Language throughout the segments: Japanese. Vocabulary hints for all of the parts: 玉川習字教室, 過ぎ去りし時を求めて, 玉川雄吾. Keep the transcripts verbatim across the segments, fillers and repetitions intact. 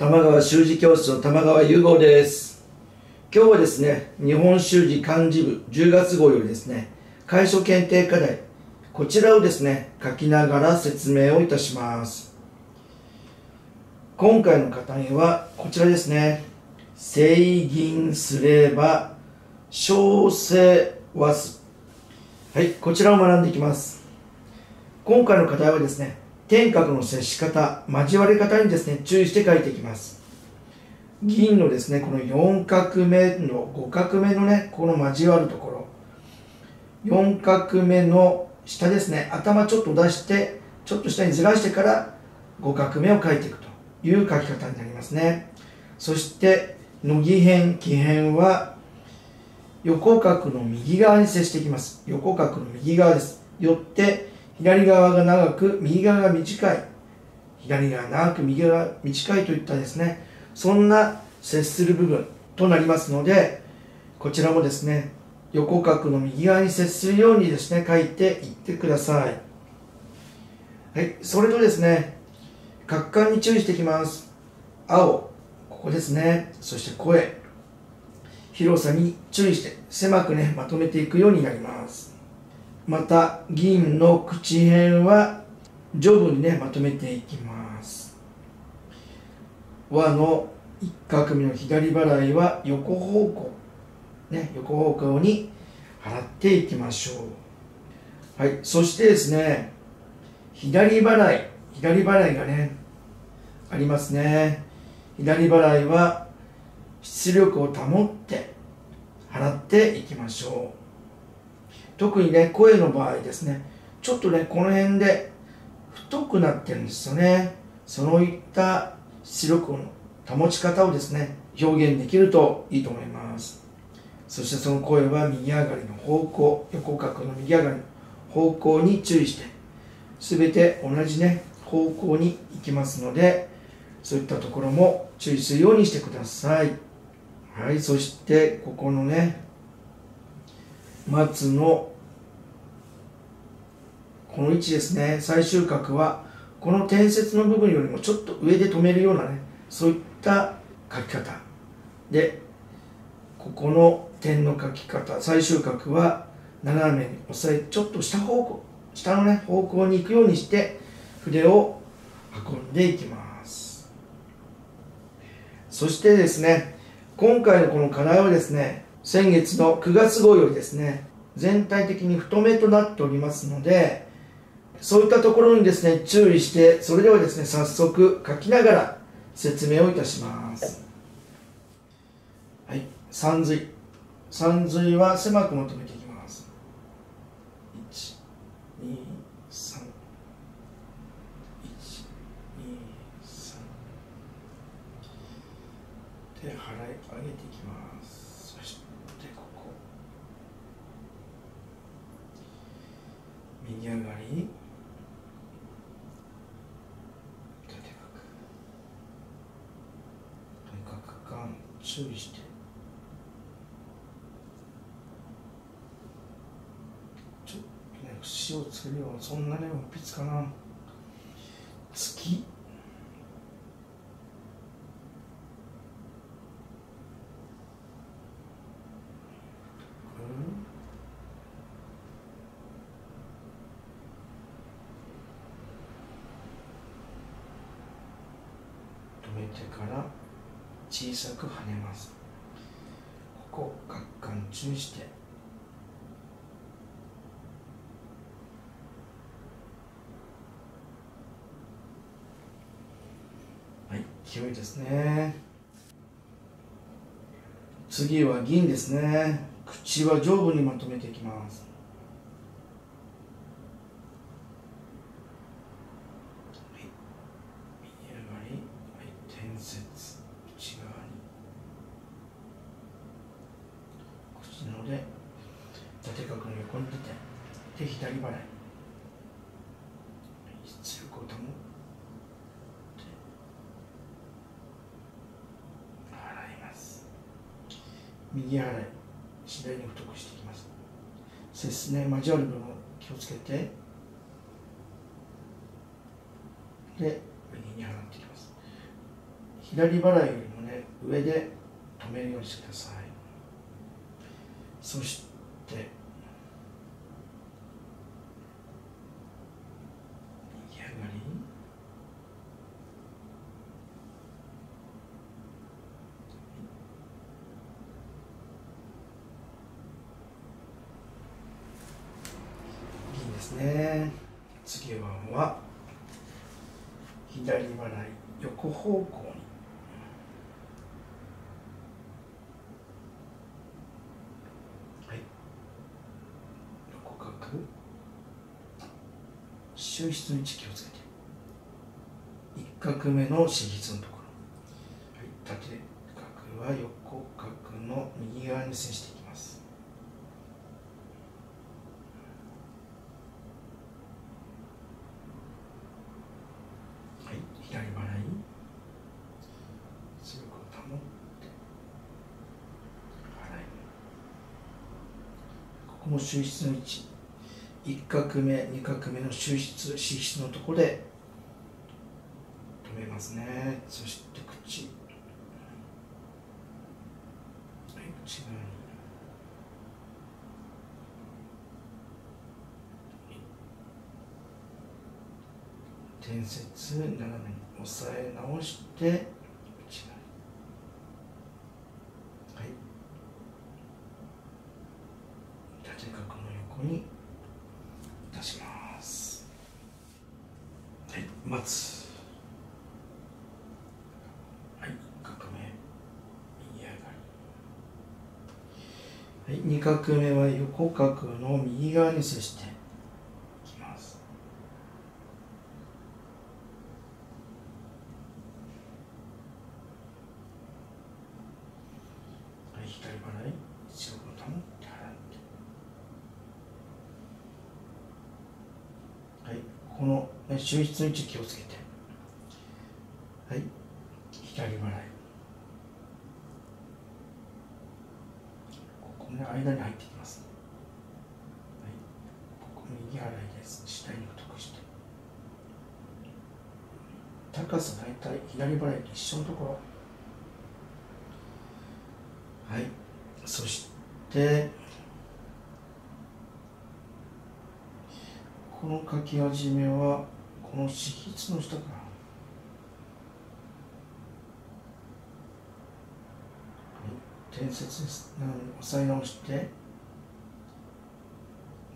玉川習字教室の玉川雄吾です。今日はですね、日本習字漢字部じゅうがつ号よりですね、楷書検定課題、こちらをですね書きながら説明をいたします。今回の課題はこちらですね。聖吟すれば小生和す、はい、こちらを学んでいきます。今回の課題はですね、点画の接し方、交わり方にですね、注意して書いていきます。銀のですね、このよん画目のご画目のね、この交わるところ、よん画目の下ですね、頭ちょっと出して、ちょっと下にずらしてからご画目を書いていくという書き方になりますね。そして、乃木辺、木辺は横画の右側に接していきます。横画の右側です。よって、左側が長く、右側が短い。左側が長く、右側が短いといったですね、そんな接する部分となりますので、こちらもですね、横画の右側に接するようにですね、書いていってください。はい、それとですね、画感に注意していきます。青、ここですね、そして声、広さに注意して、狭くね、まとめていくようになります。また銀の口辺は上部にねまとめていきます。和の一画目の左払いは横方向ね、横方向に払っていきましょう。はい、そしてですね、左払い左払いがねありますね。左払いは出力を保って払っていきましょう。特にね、声の場合ですね、ちょっとね、この辺で太くなってるんですよね。そういった出力の保ち方をですね、表現できるといいと思います。そしてその声は右上がりの方向、横画の右上がりの方向に注意して、すべて同じね、方向に行きますので、そういったところも注意するようにしてください。はい、そしてここのね、松のこの位置ですね、最終画はこの点接の部分よりもちょっと上で止めるようなね、そういった書き方で、ここの点の書き方、最終画は斜めに押さえ、ちょっと下方向下のね方向に行くようにして筆を運んでいきます。そしてですね、今回のこの課題はですね、先月のくがつ号よりですね、全体的に太めとなっておりますので、そういったところにですね、注意して、それではですね、早速書きながら説明をいたします。はい、さん髄。さん髄は狭くまとめていきます。いち、に、さん。いち、に、さん。で、払い上げていきます。そして、ここ。右上がり縦画とに画間注意してちょっとね節をつけるような、そんなね鉛筆かな、月止めてから小さく跳ねます。ここ画間注意してはい、勢いですね。次は銀ですね。口は上部にまとめていきます。縦画の横に出て、で左払い、出力を保って、払います。右払い、次第に太くしていきます。接すね、交わる部分を気をつけて、で右に払っていきます。左払いよりもね、上で止めるようにしてください。そして右上がり、銀ですね。次は左払い横方向に。収筆の位置気をつけて、いっ画目の始筆のところ、はい、縦画は横画の右側に接していきます。はい、左払い強く保って払い、ここも収筆の位置、いち画目に画目の収筆始筆のところで止めますね。そして口、はい、口側に点節斜めに押さえ直して、口側に、はい、縦画の横に出します。はい、待つ。はい、一画目右上がり。はい、二画目は横画の右側に接していきます。はい、左払い、一応ボタンを保って払って。この収筆の位置気をつけて、はい、左払い、ここの間に入ってきます、はい、ここ右払いです。下に太くして、高さ大体左払いと一緒のところ、はい、そしてこの書き始めはこの紙筆の下から点接押さえ直して、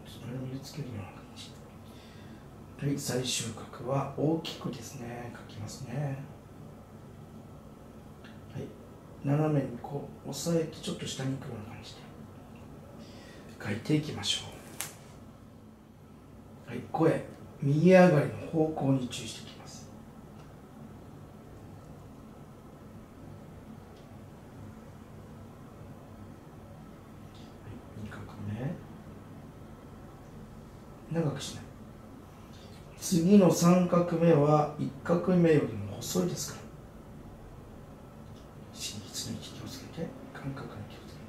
それを見つけるような感じ。はい、最終画は大きくですね書きますね。はい、斜めにこう押さえてちょっと下に行くような感じで書いていきましょう。はい、声、右上がりの方向に注意していきます。はい、に画目、長くしない。次のさん画目はいち画目よりも細いですから、真実の位置気をつけて、間隔に気をつけて、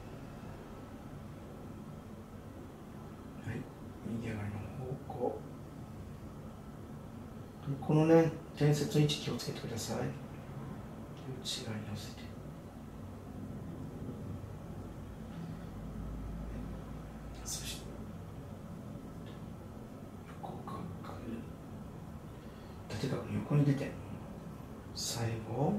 はい、右上がりのこう、このね、点接の位置気をつけてください。内側に寄せて、そして横角、縦角の横に出て、最後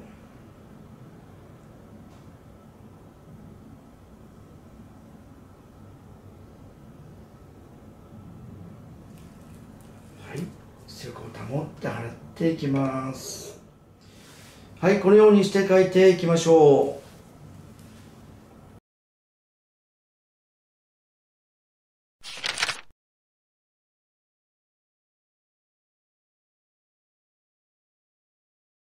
持って払っていきます。はい、このようにして書いていきましょう。